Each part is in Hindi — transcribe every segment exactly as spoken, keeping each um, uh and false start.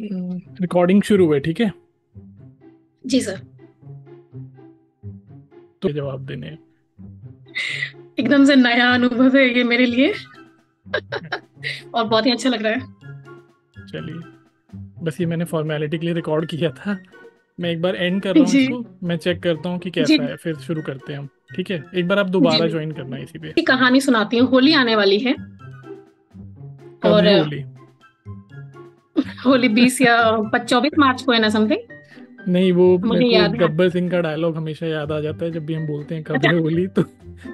रिकॉर्डिंग शुरू है, ठीक है जी सर। तो जवाब देने एकदम से नया अनुभव है ये मेरे लिए और बहुत ही अच्छा लग रहा है। चलिए, बस ये मैंने फॉर्मेलिटी के लिए रिकॉर्ड किया था। मैं एक बार एंड कर रहा हूँ, मैं चेक करता हूँ कि कैसा है, फिर शुरू करते हैं हम, ठीक है? एक बार आप दोबारा ज्वाइन करना इसी पे। कहानी सुनाती हूँ। होली आने वाली है और होली होली बीस या चौबीस मार्च को है ना, समथिंग। नहीं, वो मुझे याद है, गब्बर सिंह का डायलॉग हमेशा याद आ जाता है जब भी हम बोलते हैं कब है होली। तो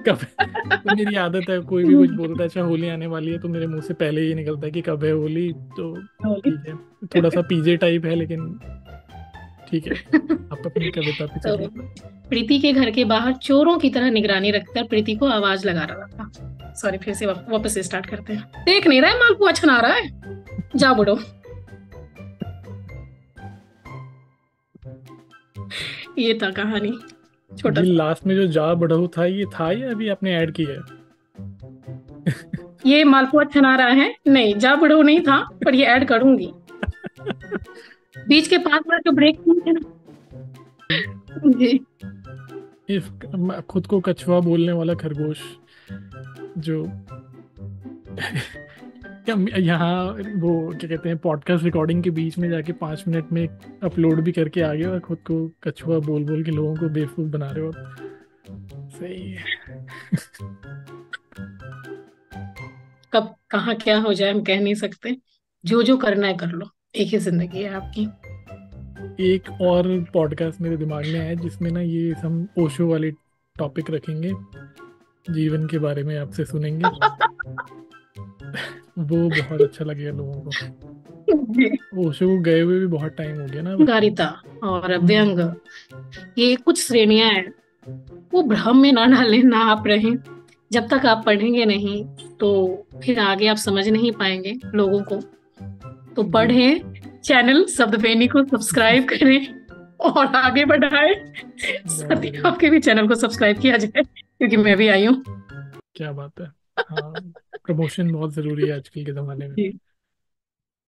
कब तो मेरी आदत है, कोई भी कुछ बोलता है अच्छा होली आने वाली है तो मेरे मुंह से पहले ही निकलता है कि कब है होली। तो ठीक है, थोड़ा सा पीजे टाइप है लेकिन ठीक है। आप अपनी कविता पे चलिए। प्रीति के घर के बाहर चोरों की तरह निगरानी रखकर प्रीति को आवाज लगा रहा था। सॉरी, फिर से वापस स्टार्ट करते हैं। देख नहीं रहा है, मालपुआ छना रहा है, जा बुढ़ो। ये था कहानी, छोटा। लास्ट में जो जा बढ़ो था, ये था या अभी आपने ऐड किया है? ये मालपुआ छना रहा है, नहीं, जा बढ़ो नहीं था, पर ये ऐड करूंगी। बीच के पांच मिनट का ब्रेक है ना जी। इस खुद को कछुआ बोलने वाला खरगोश जो यहाँ वो क्या कहते हैं, पॉडकास्ट रिकॉर्डिंग के बीच में जाके पाँच मिनट में अपलोड भी करके आ गए और खुद को कछुआ बोल बोल के लोगों को बेवकूफ बना रहे हो। सही है। कब कहाँ क्या हो जाए हम कह नहीं सकते। जो जो करना है कर लो, एक ही जिंदगी है आपकी। एक और पॉडकास्ट मेरे दिमाग में है जिसमें ना ये हम ओशो वाले टॉपिक रखेंगे, जीवन के बारे में आपसे सुनेंगे। वो बहुत अच्छा लगेगा लोगों को। ओशो को गए हुए भी बहुत टाइम हो गया ना। गारिता और व्यंग, ये कुछ श्रेणियां हैं, वो भ्रम में ना डालें ना आप रहें। जब तक आप पढ़ेंगे नहीं तो फिर आगे आप समझ नहीं पाएंगे लोगों को। तो पढ़ें, चैनल शब्दवेनी को सब्सक्राइब करें और आगे बढ़ाएं। साथ ही आपके भी चैनल को सब्सक्राइब किया जाए, क्योंकि मैं भी आई हूँ। क्या बात है। हाँ, प्रमोशन बहुत जरूरी है आजकल के जमाने में।